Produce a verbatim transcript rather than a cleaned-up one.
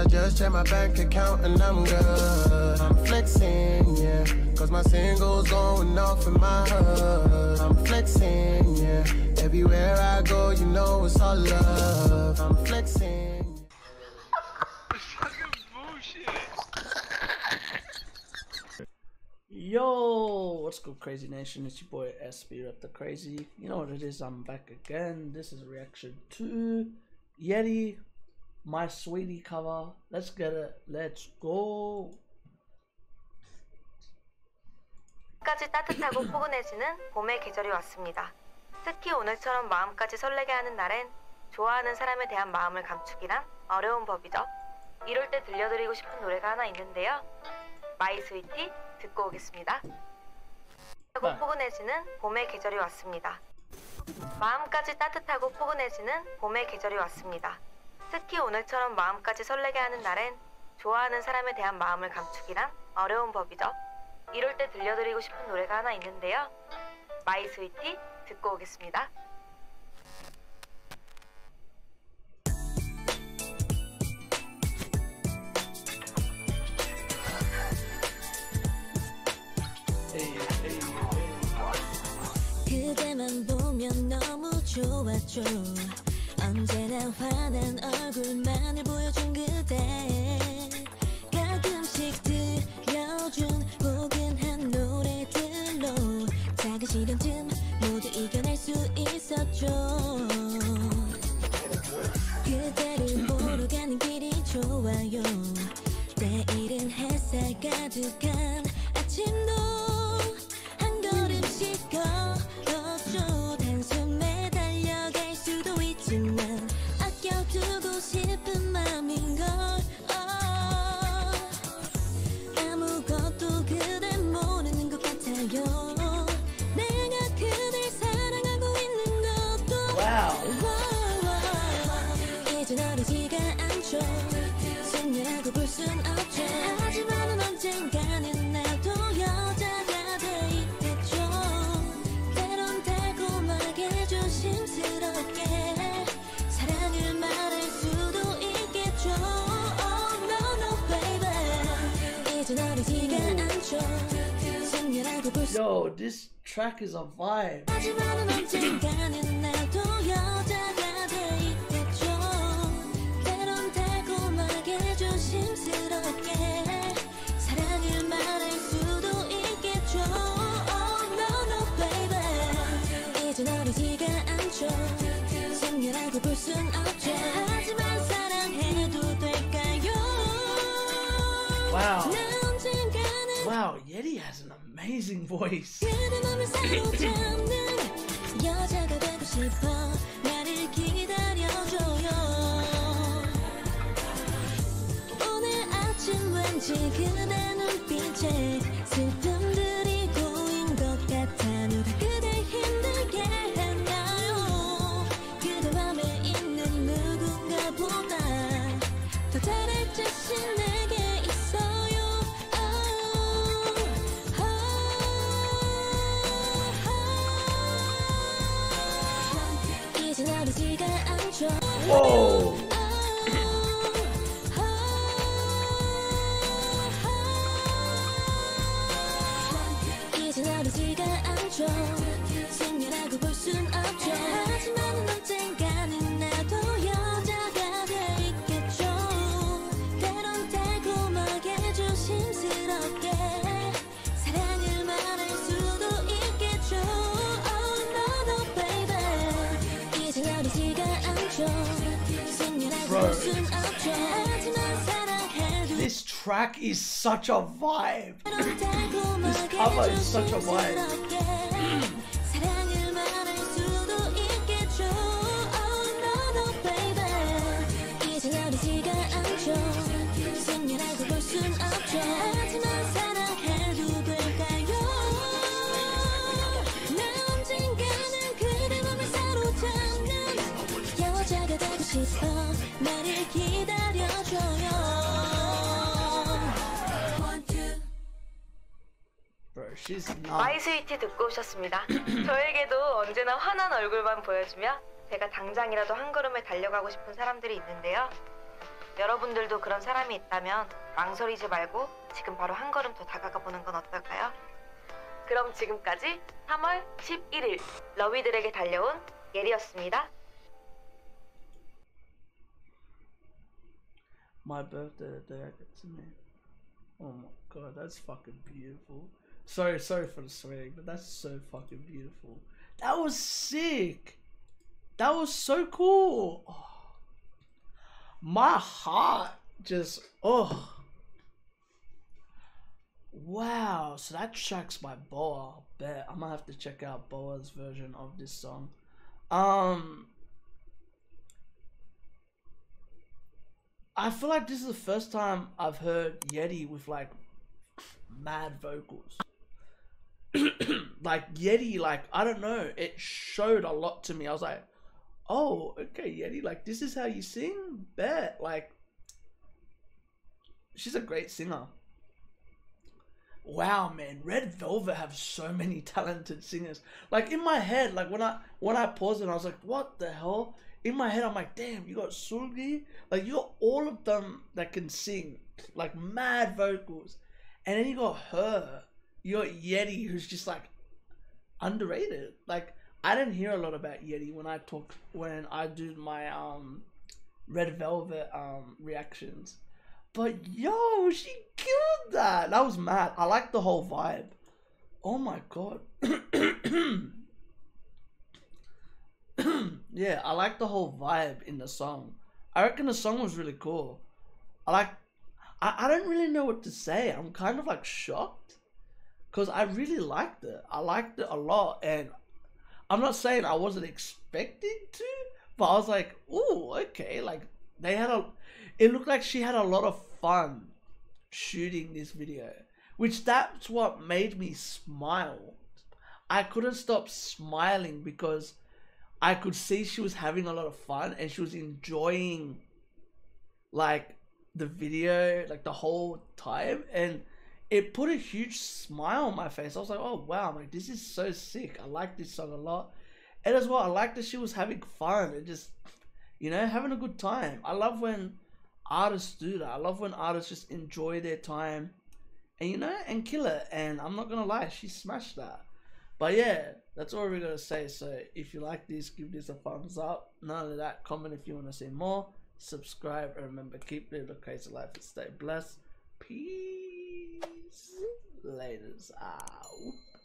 I just check my bank account and I'm good. I'm flexing, yeah, cause my single's going off in my hood. I'm flexing, yeah, everywhere I go, you know it's all love. I'm flexing. It's fucking bullshit. Yo, what's good, Crazy Nation? It's your boy S B at the Crazy. You know what it is, I'm back again. This is reaction to Yeri, My Sweetie cover. Let's get it. Let's go. 까지 따뜻하고 포근해지는 봄의 계절이 왔습니다. 특히 오늘처럼 마음까지 설레게 하는 날엔 좋아하는 사람에 대한 마음을 감추기란 어려운 법이죠. 이럴 때 들려드리고 싶은 노래가 하나 있는데요. 마이 스위티 듣고 오겠습니다. 따뜻하고 포근해지는 봄의 계절이 왔습니다. 마음까지 따뜻하고 포근해지는 봄의 계절이 왔습니다. 특히 오늘처럼 마음까지 설레게 하는 날엔 좋아하는 사람에 대한 마음을 감추기란 어려운 법이죠. 이럴 때 들려드리고 싶은 노래가 하나 있는데요. 마이 스위티 듣고 오겠습니다. 그대만 보면 너무 좋았죠. 언제나 환한 얼굴만을 보여준 그대 가끔씩 들려준 포근한 노래들로 작은 시련쯤 모두 이겨낼 수 있었죠. 그대를 보러 가는 길이 좋아요. 내일은 햇살 가득한 아침도 한 걸음씩 걸어줘. 아껴두고 싶은 맘인걸. oh, 아무것도 그대 모르는 것 같아요. 내가 그댈 사랑하고 있는 것도 wow. oh, oh, oh. 이젠 어리지가 않죠. 승리라고 볼 순 없죠. 하지만은 언젠가는 나도 여자가 돼 있겠죠. 때론 달콤하게 조심스럽게 Yo, this track is a vibe. Wow. Wow, Yeri has an amazing voice. Whoa! Bro. This track is such a vibe. This cover is such a vibe. 나를 기다려줘요. Bro, She's not. 아이스위티 듣고 오셨습니다. 저에게도 언제나 환한 얼굴만 보여주며 제가 당장이라도 한 걸음에 달려가고 싶은 사람들이 있는데요. 여러분들도 그런 사람이 있다면 망설이지 말고 지금 바로 한 걸음 더 다가가 보는 건 어떨까요? 그럼 지금까지 삼월 십일일 러위들에게 달려온 예리였습니다. My birthday day I get to meet. Oh my god, that's fucking beautiful. Sorry, sorry for the swearing, but that's so fucking beautiful. That was sick. That was so cool. Oh. My heart just, oh. Wow, so that track's by Boa. I bet I'm gonna have to check out Boa's version of this song. Um. I feel like this is the first time I've heard Yeri with like mad vocals. Like Yeri, like I don't know, it showed a lot to me. I was like, oh, okay, Yeri, like this is how you sing? Bet. Like she's a great singer. Wow, man, Red Velvet have so many talented singers. Like in my head, like when I when I paused it, I was like, what the hell? In my head, I'm like, damn, you got Sulgi, like you got all of them that can sing, like mad vocals, and then you got her, you got Yeri, who's just like underrated. Like I didn't hear a lot about Yeri when I talked, when I do my um Red Velvet um reactions, but yo, she killed that. That was mad. I like the whole vibe. Oh my god. Yeah, I like the whole vibe in the song. I reckon the song was really cool. I like, I, I don't really know what to say. I'm kind of like shocked because I really liked it. I liked it a lot, and I'm not saying I wasn't expecting to, but I was like, ooh, okay, like they had a, it looked like she had a lot of fun shooting this video, which that's what made me smile. I couldn't stop smiling because I could see she was having a lot of fun and she was enjoying like the video, like the whole time, and it put a huge smile on my face. I was like, oh wow, I'm like, this is so sick. I like this song a lot. And as well, I like that she was having fun and just, you know, having a good time. I love when artists do that. I love when artists just enjoy their time and, you know, and kill it. And I'm not gonna lie, she smashed that. But yeah, that's all we're going to say. So if you like this, give this a thumbs up. None of that, comment if you want to see more. Subscribe, and remember, keep living a crazy life and stay blessed. Peace. Laters out.